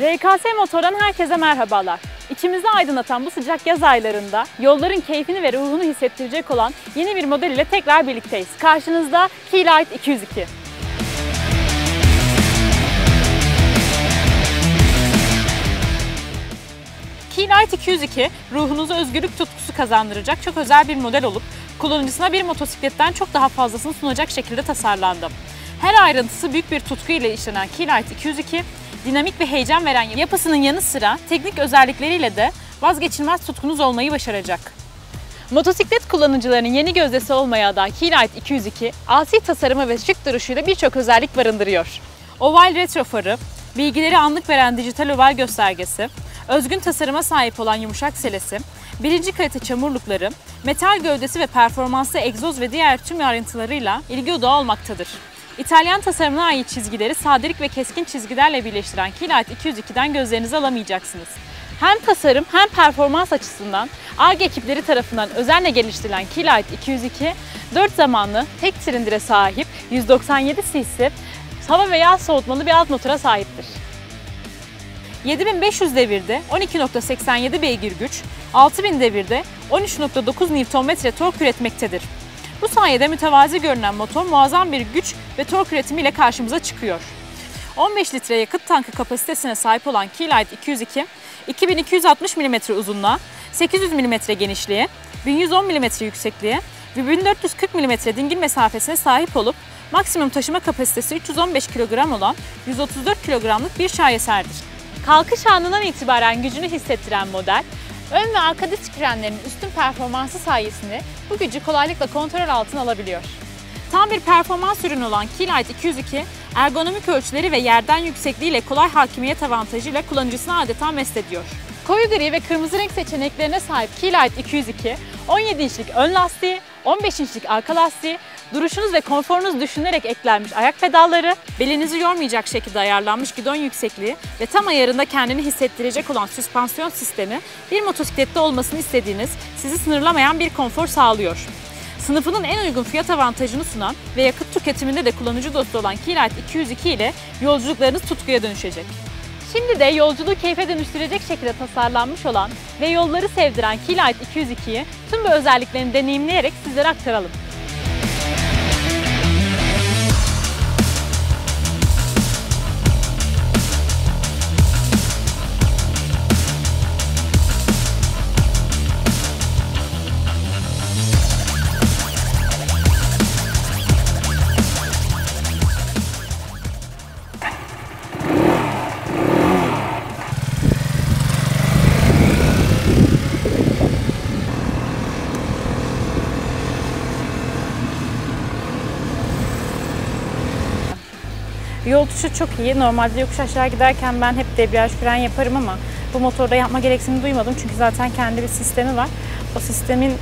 RKS Motor'dan herkese merhabalar. İçimizi aydınlatan bu sıcak yaz aylarında yolların keyfini ve ruhunu hissettirecek olan yeni bir model ile tekrar birlikteyiz. Karşınızda K-Light 202. K-Light 202 ruhunuza özgürlük tutkusu kazandıracak çok özel bir model olup kullanıcısına bir motosikletten çok daha fazlasını sunacak şekilde tasarlandı. Her ayrıntısı büyük bir tutku ile işlenen K-Light 202, dinamik ve heyecan veren yapısının yanı sıra teknik özellikleriyle de vazgeçilmez tutkunuz olmayı başaracak. Motosiklet kullanıcılarının yeni gözdesi olmaya aday K-Light 202, asi tasarımı ve şık duruşuyla birçok özellik barındırıyor. Oval retro farı, bilgileri anlık veren dijital oval göstergesi, özgün tasarıma sahip olan yumuşak selesi, birinci kalite çamurlukları, metal gövdesi ve performanslı egzoz ve diğer tüm ayrıntılarıyla ilgi odağı olmaktadır. İtalyan tasarımına ait çizgileri sadelik ve keskin çizgilerle birleştiren K-Light 202'den gözlerinizi alamayacaksınız. Hem tasarım hem performans açısından ARGE ekipleri tarafından özenle geliştirilen K-Light 202, 4 zamanlı tek silindire sahip 197 cc hava ve yağ soğutmalı bir alt motora sahiptir. 7500 devirde 12.87 beygir güç, 6000 devirde 13.9 Nm tork üretmektedir. Bu sayede mütevazi görünen motor muazzam bir güç ve tork üretimiyle karşımıza çıkıyor. 15 litre yakıt tankı kapasitesine sahip olan K-Light 202, 2260 mm uzunluğa, 800 mm genişliğe, 1110 mm yüksekliğe ve 1440 mm dingil mesafesine sahip olup maksimum taşıma kapasitesi 315 kilogram olan 134 kilogramlık bir şaheserdir. Kalkış anından itibaren gücünü hissettiren model, ön ve arka disk frenlerinin üstün performansı sayesinde bu gücü kolaylıkla kontrol altına alabiliyor. Tam bir performans ürünü olan K-Light 202, ergonomik ölçüleri ve yerden yüksekliğiyle kolay hakimiyet avantajıyla kullanıcısına adeta mest ediyor. Koyu gri ve kırmızı renk seçeneklerine sahip K-Light 202, 17 inçlik ön lastiği, 15 inçlik arka lastiği, duruşunuz ve konforunuz düşünülerek eklenmiş ayak pedalları, belinizi yormayacak şekilde ayarlanmış gidon yüksekliği ve tam ayarında kendini hissettirecek olan süspansiyon sistemi, bir motosiklette olmasını istediğiniz, sizi sınırlamayan bir konfor sağlıyor. Sınıfının en uygun fiyat avantajını sunan ve yakıt tüketiminde de kullanıcı dostu olan K-Light 202 ile yolculuklarınız tutkuya dönüşecek. Şimdi de yolculuğu keyfe dönüştürecek şekilde tasarlanmış olan ve yolları sevdiren K-Light 202'yi tüm bu özelliklerini deneyimleyerek sizlere aktaralım. Yol tutuşu çok iyi. Normalde yokuş aşağı giderken ben hep debriyaj fren yaparım ama bu motorda yapma gereksinimi duymadım. Çünkü zaten kendi bir sistemi var. O sistemin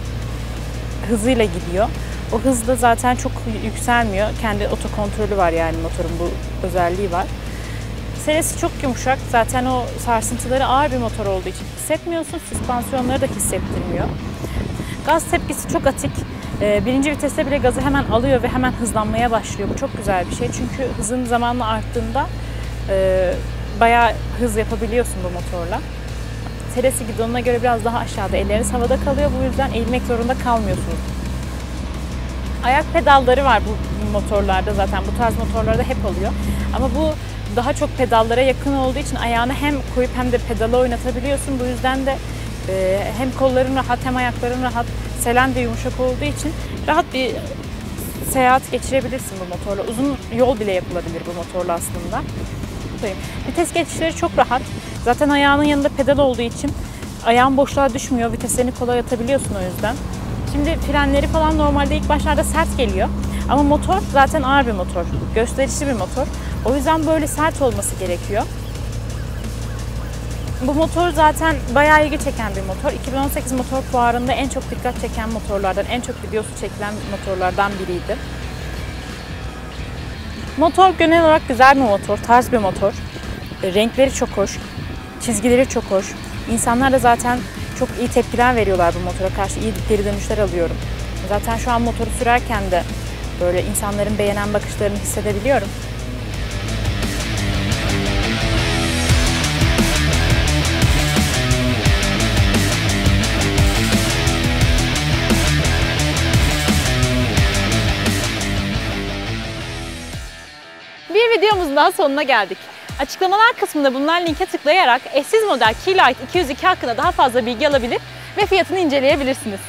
hızıyla gidiyor. O hızla zaten çok yükselmiyor. Kendi otokontrolü var yani motorun bu özelliği var. Selesi çok yumuşak. Zaten o sarsıntıları ağır bir motor olduğu için hissetmiyorsun. Süspansiyonları da hissettirmiyor. Gaz tepkisi çok atik. Birinci viteste bile gazı hemen alıyor ve hemen hızlanmaya başlıyor. Bu çok güzel bir şey çünkü hızın zamanla arttığında bayağı hız yapabiliyorsun bu motorla. Selesi gidonuna göre biraz daha aşağıda, elleriniz havada kalıyor, bu yüzden eğilmek zorunda kalmıyorsunuz. Ayak pedalları var bu motorlarda, zaten bu tarz motorlarda hep oluyor. Ama bu daha çok pedallara yakın olduğu için ayağını hem koyup hem de pedala oynatabiliyorsun. Bu yüzden de hem kolların rahat hem ayakların rahat. Selen de yumuşak olduğu için rahat bir seyahat geçirebilirsin bu motorla. Uzun yol bile yapılabilir bu motorla aslında. Vites geçişleri çok rahat. Zaten ayağının yanında pedal olduğu için ayağın boşluğa düşmüyor. Viteslerini kolay atabiliyorsun o yüzden. Şimdi frenleri falan normalde ilk başlarda sert geliyor. Ama motor zaten ağır bir motor. Gösterişli bir motor. O yüzden böyle sert olması gerekiyor. Bu motor zaten bayağı ilgi çeken bir motor. 2018 motor fuarında en çok dikkat çeken motorlardan, en çok videosu çekilen motorlardan biriydi. Motor genel olarak güzel bir motor, tarz bir motor. Renkleri çok hoş, çizgileri çok hoş. İnsanlar da zaten çok iyi tepkiler veriyorlar bu motora karşı. İyi geri dönüşler alıyorum. Zaten şu an motoru sürerken de böyle insanların beğenen bakışlarını hissedebiliyorum. Bir videomuzun daha sonuna geldik. Açıklamalar kısmında bulunan linke tıklayarak eşsiz model K-Light 202 hakkında daha fazla bilgi alabilir ve fiyatını inceleyebilirsiniz.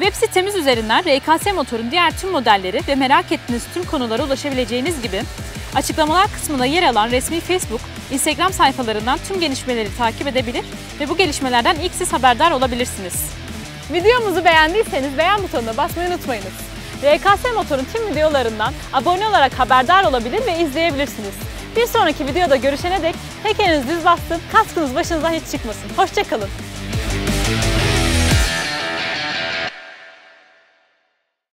Web sitemiz üzerinden RKS Motor'un diğer tüm modelleri ve merak ettiğiniz tüm konulara ulaşabileceğiniz gibi açıklamalar kısmında yer alan resmi Facebook, Instagram sayfalarından tüm gelişmeleri takip edebilir ve bu gelişmelerden ilk siz haberdar olabilirsiniz. Videomuzu beğendiyseniz beğen butonuna basmayı unutmayınız. RKS Motor'un tüm videolarından abone olarak haberdar olabilir ve izleyebilirsiniz. Bir sonraki videoda görüşene dek tekeriniz düz bassın, kaskınız başınıza hiç çıkmasın. Hoşça kalın.